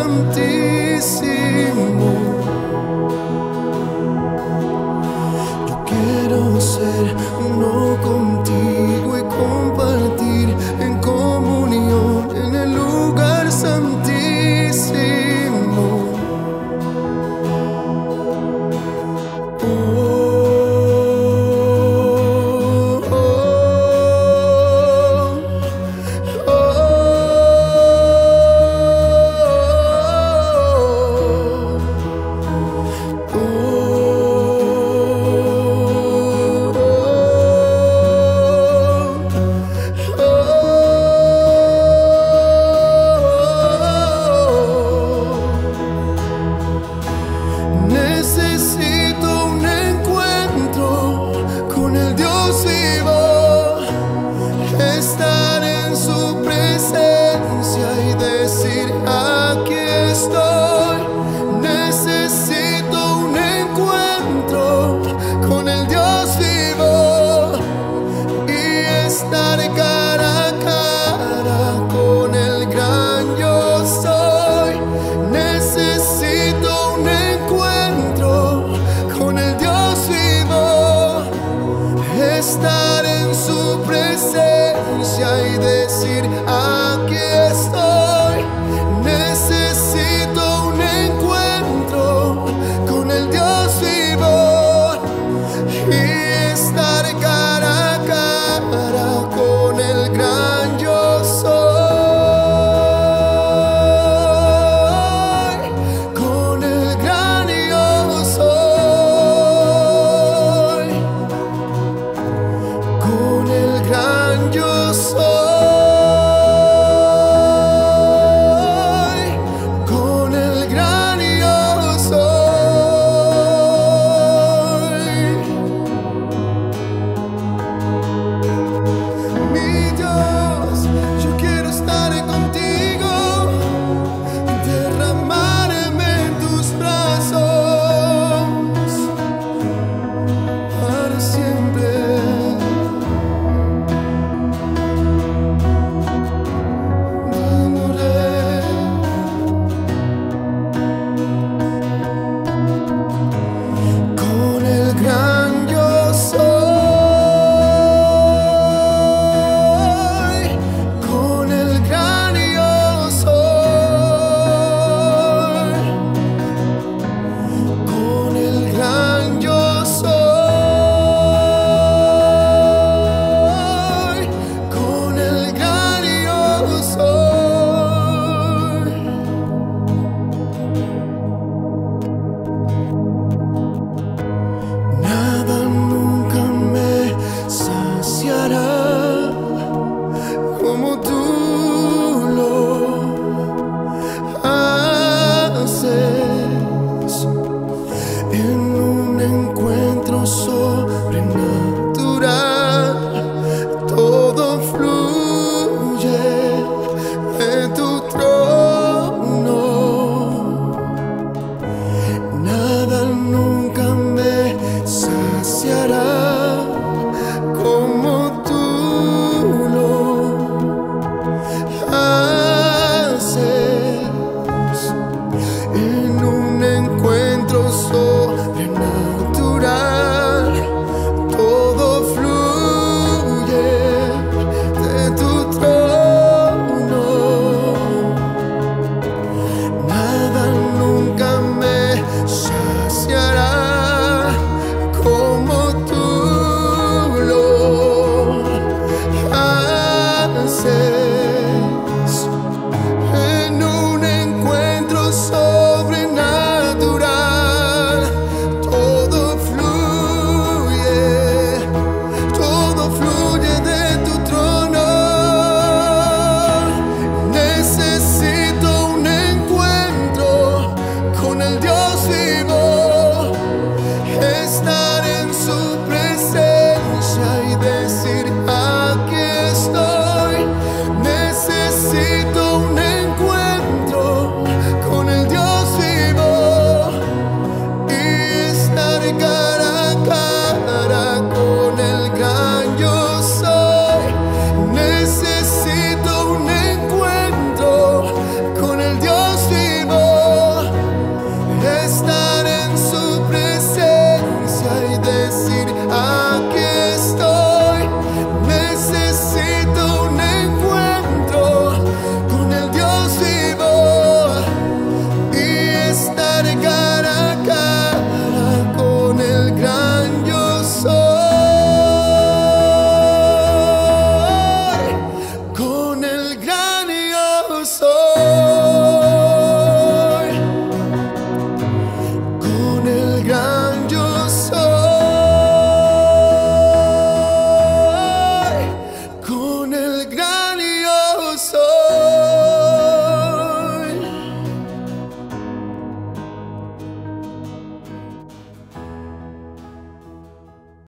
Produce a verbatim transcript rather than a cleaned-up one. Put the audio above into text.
Santíssimo. Yo quiero ser uno contigo y compartir en comunión en el lugar santíssimo. Oh. Estar en su presencia y decir aquí estoy. Necesito un encuentro con el Dios vivo y estar cara a cara con el gran yo soy, con el gran yo soy. Necesito un encuentro con el Dios. the ground.